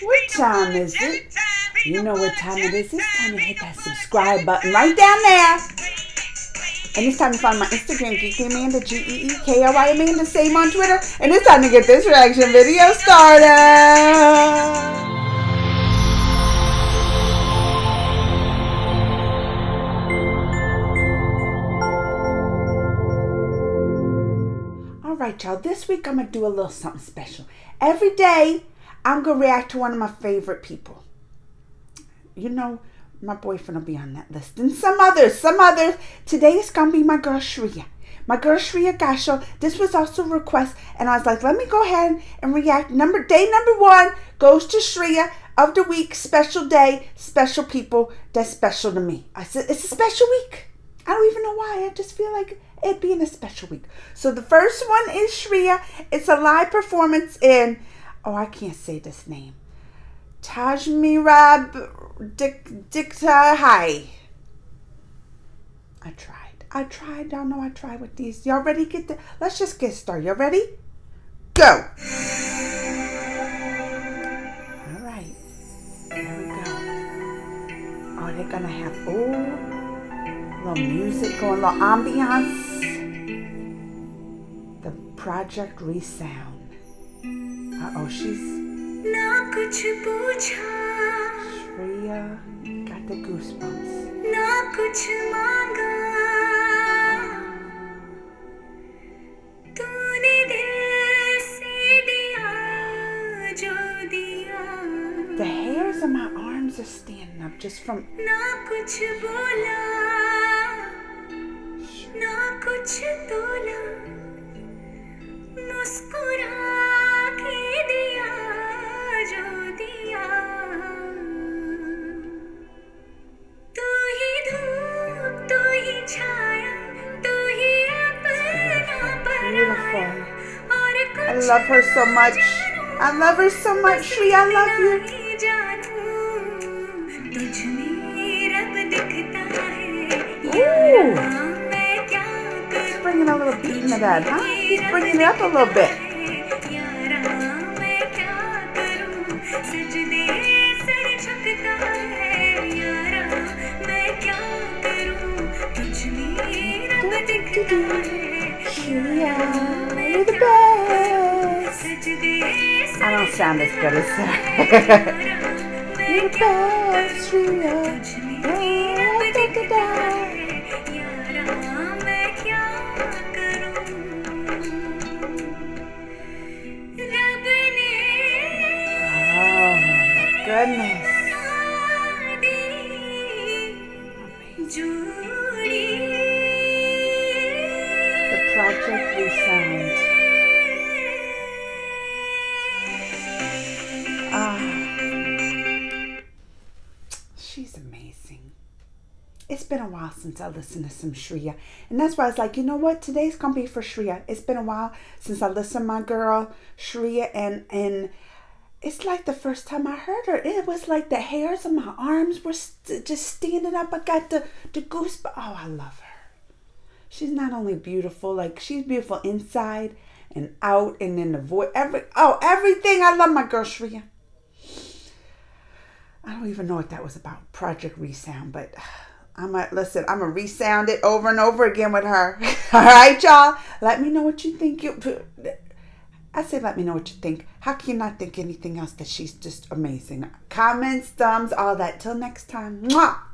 What time is it? You know what time it is. It's time to hit that subscribe button right down there. And it's time to find my Instagram, geeklyamanda, G-E-E-K-L-Y Amanda, same on Twitter. And it's time to get this reaction video started. Alright y'all, this week I'm going to do a little something special. Every day I'm going to react to one of my favorite people. You know, my boyfriend will be on that list. And some others. Today it's going to be my girl Shreya. My girl Shreya Ghoshal. This was also a request and I was like, let me go ahead and react. Day number one goes to Shreya of the week. Special day, special people that's special to me. I said, it's a special week. I don't even know why. I just feel like it being a special week. So the first one is Shreya. It's a live performance in, oh, I can't say this name. Tujhme Rab Dikhta Hai. I tried. Y'all know I tried with these. Y'all ready? Let's just get started. Y'all ready? Go. All right. There we go. Oh, they're going to have, oh. Little music going, little ambiance. The Project Resound. Uh-oh, she's... Shreya got the goosebumps. The hairs on my arms are standing up just from... I love her so much. I love her so much. Shreya, I love you. Ooh. He's bringing a little beat into that, huh? He's bringing it up a little bit. Shreya, you're the best. I don't sound as good as her. You're the best, Shreya. Yeah, oh, my goodness. Project Resound. She's amazing. It's been a while since I listened to some Shreya. And that's why I was like, you know what? Today's going to be for Shreya. It's been a while since I listened to my girl, Shreya. And it's like the first time I heard her. It was like the hairs on my arms were just standing up. I got the goosebumps. Oh, I love her. She's not only beautiful, like she's beautiful inside and out and in the voice. Everything. I love my girl Shreya. I don't even know what that was about, Project Resound, but I'm gonna resound it over and over again with her. All right, y'all. Let me know what you think. I say let me know what you think. How can you not think anything else that she's just amazing? Comments, thumbs, all that. Till next time. Mwah!